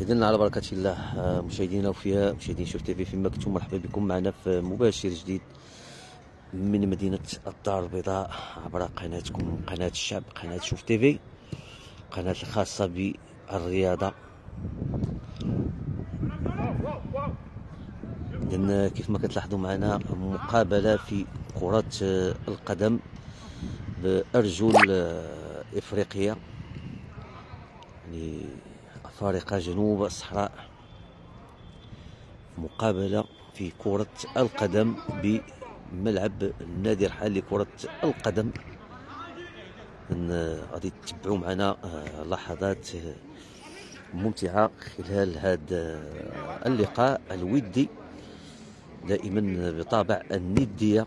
إذن على بركة الله مشاهدينا وفيها مشاهدين شوف تي في فيما كنتم، مرحبا بكم معنا في مباشر جديد من مدينة الدار البيضاء عبر قناتكم قناة الشعب، قناة شوف تي في، قناة الخاصة بالرياضة. إذن كيف ما كتلاحظوا معنا مقابلة في كرة القدم بأرجل إفريقية، يعني أفارقة جنوب الصحراء، مقابلة في كرة القدم بملعب نادي رحال لكرة القدم. غادي تتبعوا معنا لحظات ممتعة خلال هذا اللقاء الودي دائما بطابع الندية.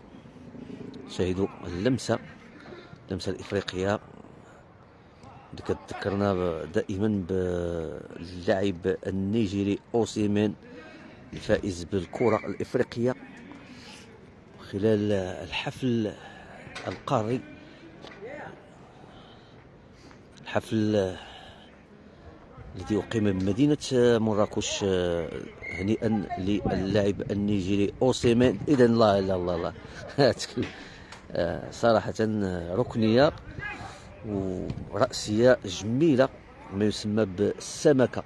شاهدوا اللمسة الإفريقية اللي كتذكرنا دائما باللاعب النيجيري أوسيمين الفائز بالكرة الإفريقية خلال الحفل القاري، الحفل الذي أقيم بمدينة مراكش. هنيئا للاعب النيجيري أوسيمين. إذا لا لا لا لا صراحة ركنية ورأسية جميلة ما يسمى بالسمكة.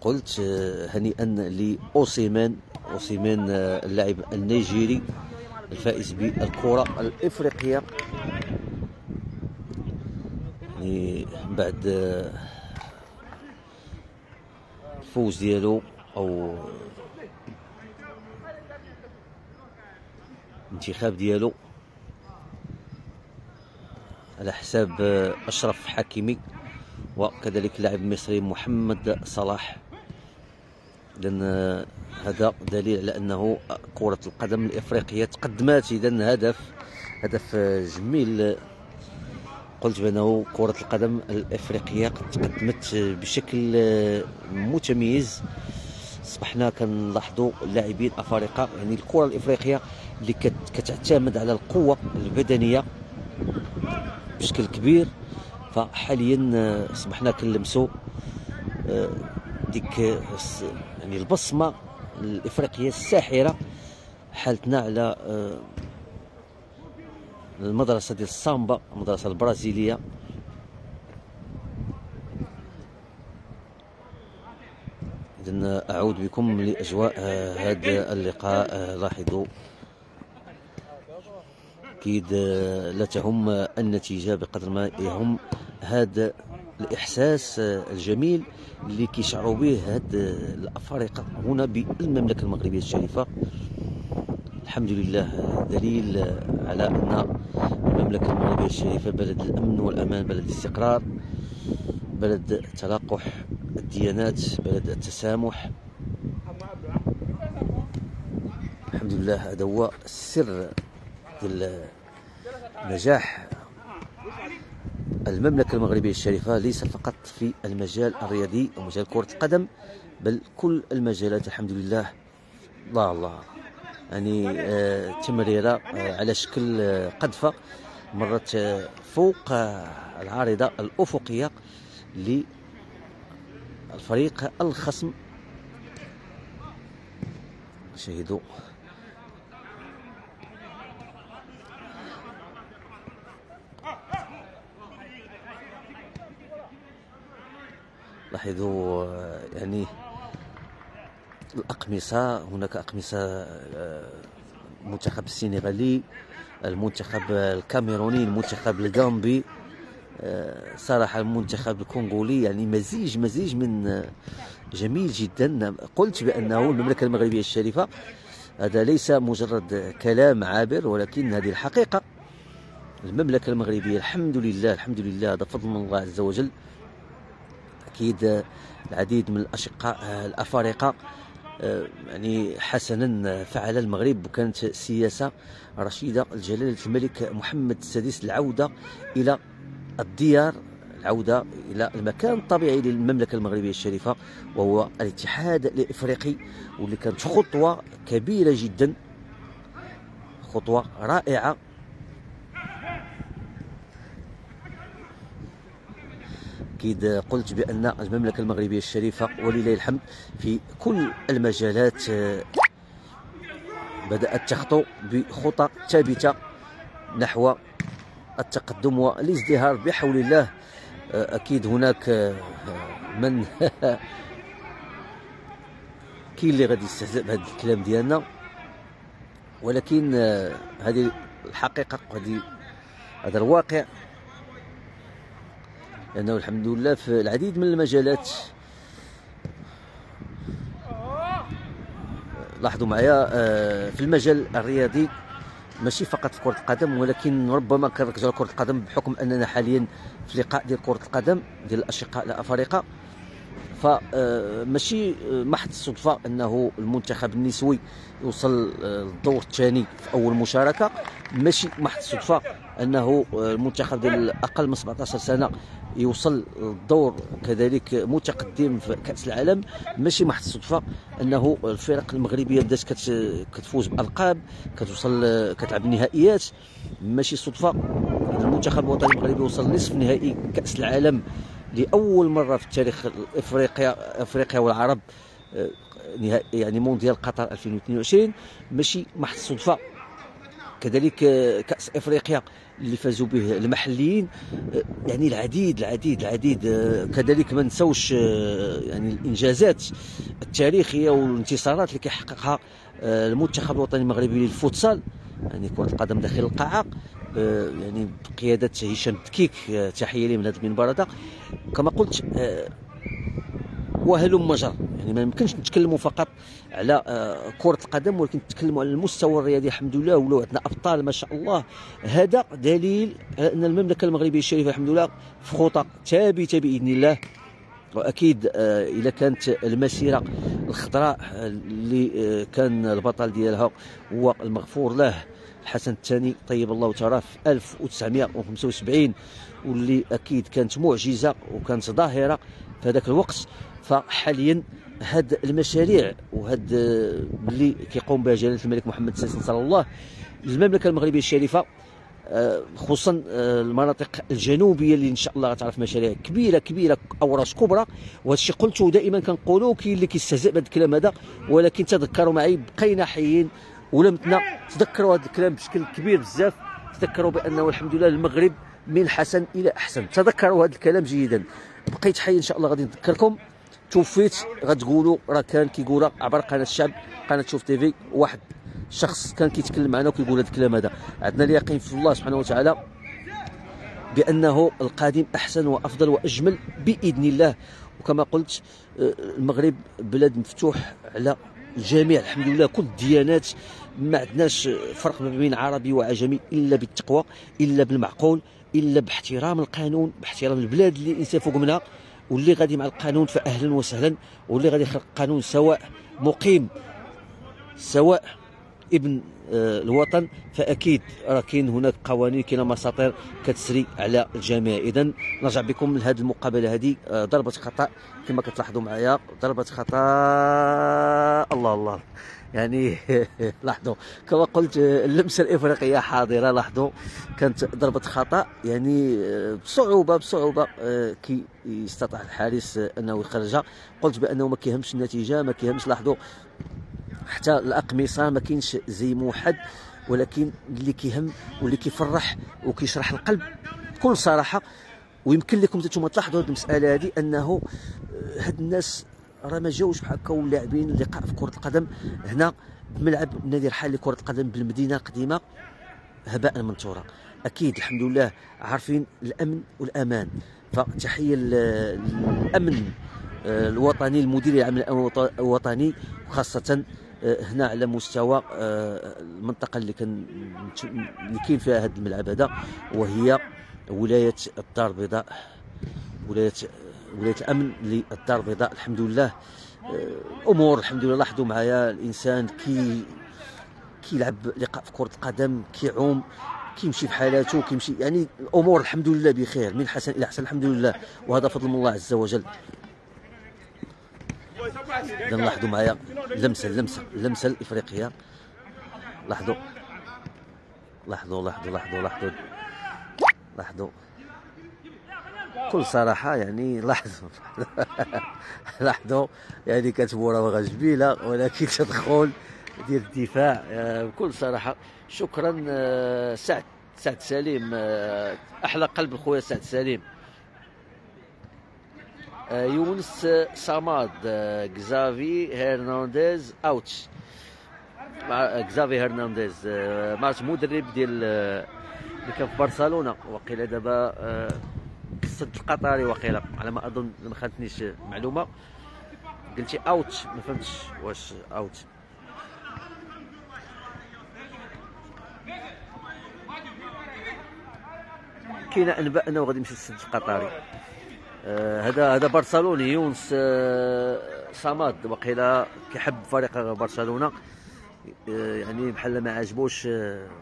قلت هنيئا لأوسيمين، أوسيمين اللاعب النيجيري الفائز بالكرة الإفريقية. يعني بعد الفوز ديالو أو الانتخاب ديالو على حساب أشرف حكيمي وكذلك اللاعب المصري محمد صلاح، لأن هذا دليل على أنه كرة القدم الإفريقية تقدمت إذا هدف جميل. قلت بأنه كرة القدم الإفريقية تقدمت بشكل متميز، أصبحنا كنلاحظوا لاعبين أفارقة. يعني الكرة الإفريقية اللي كتعتمد على القوة البدنية بشكل كبير، فحاليا أصبحنا كنلمسوا ديك يعني البصمة الإفريقية الساحرة. حالتنا على المدرسة ديال السامبا، المدرسة البرازيلية. إذن أعود بكم لأجواء هذا اللقاء. لاحظوا أكيد لا تهم النتيجة بقدر ما يهم هذا الإحساس الجميل اللي كيشعروا به هاد الأفارقة هنا بالمملكة المغربية الشريفة. الحمد لله دليل على أن المملكة المغربية الشريفة بلد الأمن والأمان، بلد الاستقرار، بلد تلاقح الديانات، بلد التسامح. الحمد لله هذا هو السر ديال نجاح المملكة المغربية الشريفة، ليس فقط في المجال الرياضي أو مجال كرة القدم بل كل المجالات. الحمد لله الله يعني تمريرة على شكل قذفة مرت فوق العارضة الأفقية للفريق الخصم. شاهدوا لاحظوا يعني الأقمصة، هناك أقمصة المنتخب السنغالي، المنتخب الكاميروني، المنتخب الغامبي، صراحة المنتخب الكونغولي. يعني مزيج من جميل جدا. قلت بأنه المملكة المغربية الشريفة هذا ليس مجرد كلام عابر، ولكن هذه الحقيقة. المملكة المغربية الحمد لله الحمد لله هذا فضل من الله عز وجل. أكيد العديد من الأشقاء الأفارقة يعني حسنا فعل المغرب، وكانت سياسة رشيدة لجلالة الملك محمد السادس العودة إلى الديار، العودة إلى المكان الطبيعي للمملكة المغربية الشريفة وهو الاتحاد الإفريقي، واللي كانت خطوة كبيرة جدا، خطوة رائعة أكيد. قلت بأن المملكة المغربية الشريفة ولله الحمد في كل المجالات بدأت تخطو بخطى ثابتة نحو التقدم والازدهار بحول الله. أكيد هناك من كاين اللي غادي يستهزأ بهذا الكلام ديالنا، ولكن هذه الحقيقة غادي هذا الواقع، لأنه الحمد لله في العديد من المجالات. لاحظوا معايا في المجال الرياضي ماشي فقط في كرة القدم، ولكن ربما كنركزوا على كرة القدم بحكم أننا حاليا في لقاء ديال كرة القدم ديال الأشقاء الأفارقة، فماشي محض صدفة أنه المنتخب النسوي يوصل للدور الثاني في أول مشاركة، ماشي محض صدفة أنه المنتخب ديال أقل من 17 سنة يوصل للدور كذلك متقدم في كأس العالم، ماشي محض صدفة أنه الفرق المغربية بدات كتفوز بألقاب، كتوصل كتلعب النهائيات، ماشي صدفة المنتخب الوطني المغربي وصل نصف نهائي كأس العالم لأول مرة في تاريخ أفريقيا والعرب، يعني مونديال قطر 2022 ماشي محض صدفة. كذلك كأس أفريقيا اللي فازوا به المحليين، يعني العديد. كذلك ما نساوش يعني الإنجازات التاريخية والانتصارات اللي كيحققها المنتخب الوطني المغربي للفوتسال، يعني كرة القدم داخل القاعة، يعني بقيادة هشام تكيك، تحية ليه من هذا المنبر هذا. كما قلت وهلم جرا، يعني ما يمكنش نتكلموا فقط على كرة القدم، ولكن نتكلموا على المستوى الرياضي الحمد لله، ولو عندنا أبطال ما شاء الله. هذا دليل على أن المملكة المغربية الشريفة الحمد لله في خطى ثابتة بإذن الله. وأكيد إذا كانت المسيرة الخضراء اللي كان البطل ديالها هو المغفور له الحسن الثاني طيب الله تراه في 1975، واللي أكيد كانت معجزة وكانت ظاهرة في هذاك الوقت، فحاليا هاد المشاريع وهاد اللي كيقوم بها جلالة الملك محمد السادس نصر الله المملكة المغربية الشريفة، خصوصا المناطق الجنوبيه اللي ان شاء الله غتعرف مشاريع كبيره اوراش كبرى. وهذا الشيء قلته دائما كنقولوا، كاين اللي كيستهزئ بهذا الكلام هذا، ولكن تذكروا معي بقينا حيين ولا متنا، تذكروا هذا الكلام بشكل كبير بزاف، تذكروا بانه الحمد لله المغرب من حسن الى احسن، تذكروا هذا الكلام جيدا. بقيت حي ان شاء الله غادي نذكركم، توفيت غتقولوا راه كان كيقولها عبر قناه الشعب قناه شوف تي في، واحد شخص كان كيتكلم معنا وكيقول هذا الكلام هذا. عندنا اليقين في الله سبحانه وتعالى بأنه القادم أحسن وأفضل وأجمل بإذن الله. وكما قلت المغرب بلد مفتوح على الجميع الحمد لله، كل الديانات، ما عندناش فرق ما بين عربي وعجمي إلا بالتقوى، إلا بالمعقول، إلا باحترام القانون، باحترام البلاد اللي الإنسان فوق منها، واللي غادي مع القانون فأهلا وسهلا، واللي غادي يخلق قانون سواء مقيم سواء ابن الوطن فاكيد راه كاين هناك قوانين، كاين مساطير كتسري على الجميع. اذا نرجع بكم لهذه المقابله هذه، ضربه خطا كما كتلاحظوا معايا، ضربه خطا الله يعني لاحظوا كما قلت اللمسه الافريقيه حاضره. لاحظوا كانت ضربه خطا، يعني بصعوبه كي استطاع الحارس انه يخرجها. قلت بانه ما كيهمش النتيجه، ما كيهمش، لاحظوا حتى الأقمصة ما كاينش زي موحد، ولكن اللي كيهم واللي كيفرح وكيشرح القلب بكل صراحة. ويمكن لكم انتم تلاحظوا هذه المسألة هذه، أنه هاد الناس راه ما جاوش بحال هكا ولاعبين اللقاء في كرة القدم هنا بملعب نادي رحال لكرة القدم بالمدينة القديمة هباء منثورا. أكيد الحمد لله عارفين الأمن والأمان، فتحية الأمن الوطني، المدير العام للأمن الوطني، وخاصة هنا على مستوى المنطقة اللي كاين فيها هذا الملعب هذا، وهي ولاية الدار البيضاء، ولاية الأمن للدار البيضاء. الحمد لله أمور الحمد لله. لاحظوا معايا الإنسان كيلعب لقاء في كرة القدم، كيعوم، كيمشي بحالاته، كيمشي، يعني الأمور الحمد لله بخير من حسن إلى أحسن الحمد لله، وهذا فضل من الله عز وجل. إذا لاحظوا معايا اللمسة الإفريقية، لاحظوا لاحظوا بكل صراحه، يعني لاحظوا يعني كانت مراوغه جميله، ولكن تدخل ديال الدفاع بكل صراحه. شكرا سعد سليم، احلى قلب الخويا سعد سليم. يونس صماد، كزافي هرنانديز اوت، كزافي هرنانديز ما عرفت مدرب ديال اللي كان في برشلونه، وقيله دابا السد القطري وقيله على ما اظن، ما خانتنيش معلومه. قلتي اوت، ما فهمتش واش اوت. كاينه انباء انه غادي يمشي للسد القطري. هذا برشلوني يونس صماد، وقيله كيحب فريق برشلونه، يعني بحال ما عجبوش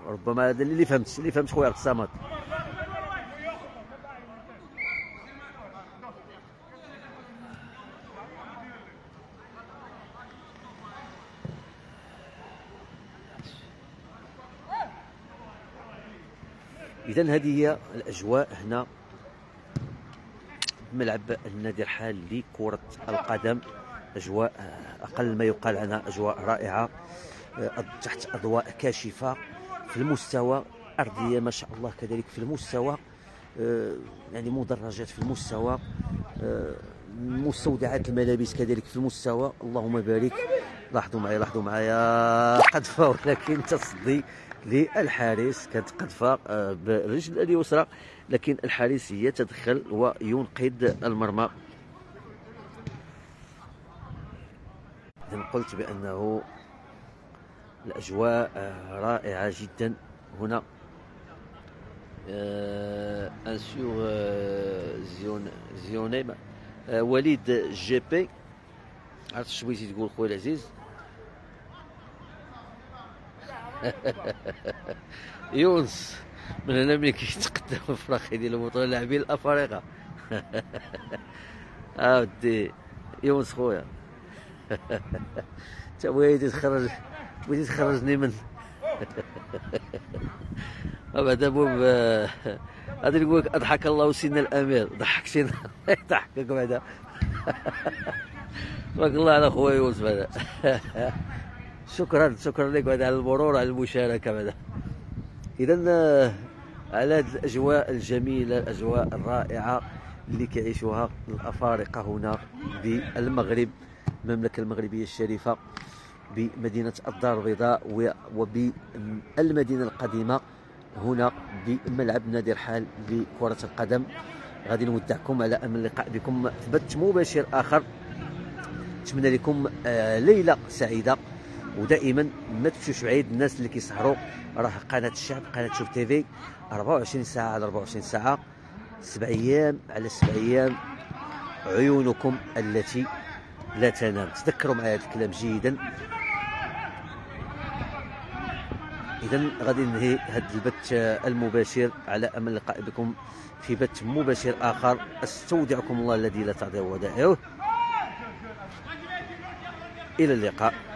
ربما. هذا اللي فهمت خويا صماد. إذن هذه هي الأجواء هنا بملعب النادي رحال لكرة القدم. أجواء أقل ما يقال عنها، أجواء رائعة تحت أضواء كاشفة في المستوى، أرضية ما شاء الله كذلك في المستوى، يعني مدرجات في المستوى، مستودعات الملابس كذلك في المستوى، اللهم بارك. لاحظوا معايا قذفة، ولكن تصدي للحارس، كانت قذفة برجل اليسرى، لكن الحارس يتدخل وينقذ المرمى. إذن قلت بأنه الأجواء رائعة جدا هنا. وليد جيبي، عرفت شويتي تقول خويا العزيز. يونس من هنا ملي كيتقدم الفراخي ديال البطوله لاعبين الافارقه. اودي يونس خويا، انت بغيتي تخرجني من بعد. المهم غادي نقول لك اضحك الله سيدنا الامير، ضحكتينا الله يضحكك بعدا. تبارك الله على خويا يونس بعدا. شكرا لك بعد على المرور، على المشاركه بعد. اذا على هذه الاجواء الجميله، الاجواء الرائعه اللي كيعيشوها الافارقه هنا بالمغرب، المملكه المغربيه الشريفه، بمدينه الدار البيضاء وبالمدينه القديمه هنا بملعب نادي رحال لكره القدم. غادي نودعكم على امل اللقاء بكم في بث مباشر اخر. نتمنى لكم ليله سعيده، ودائما ما تمشوش بعيد. الناس اللي كيسهروا، راه قناه الشعب، قناه شوف تي في 24 ساعه على 24 ساعه، 7 ايام على 7 ايام، عيونكم التي لا تنام. تذكروا معايا هذا الكلام جيدا. اذا غادي ننهي هذا البث المباشر على امل اللقاء بكم في بث مباشر اخر. استودعكم الله الذي لا تضيع ودائعه، الى اللقاء.